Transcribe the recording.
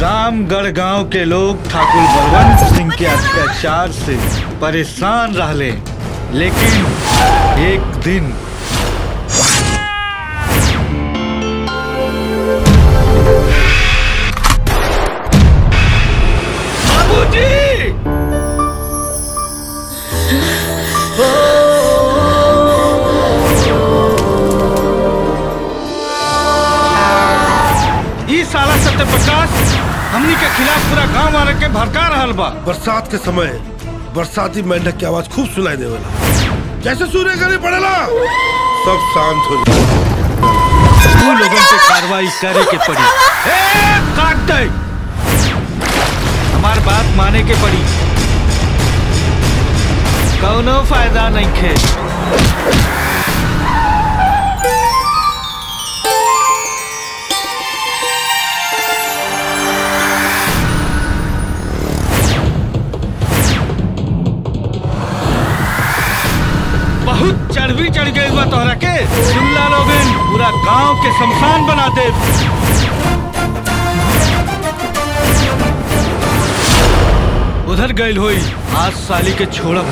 रामगढ़ गांव के लोग ठाकुर बलवंत सिंह के अत्याचार से परेशान रह ले। लेकिन एक दिन प्रकाश हमनी के खिलाफ पूरा गांव वाले के भड़का रहल बा। बरसात के समय बरसाती मेंढक की आवाज खूब सुनाई देवेला। जैसे सूर्य गरी पड़ेला सब शांत हो जाए। उन लोगों पे कार्रवाई करे के पड़ी। काट दे, हमार बात माने के पड़ी, कौनो फायदा नहीं खे। चढ़वी चढ़ गई हुआ तोहरा के शिमला लोगन पूरा गांव के शमशान बना दे। उधर गइल होई आज साली के छोड़ब।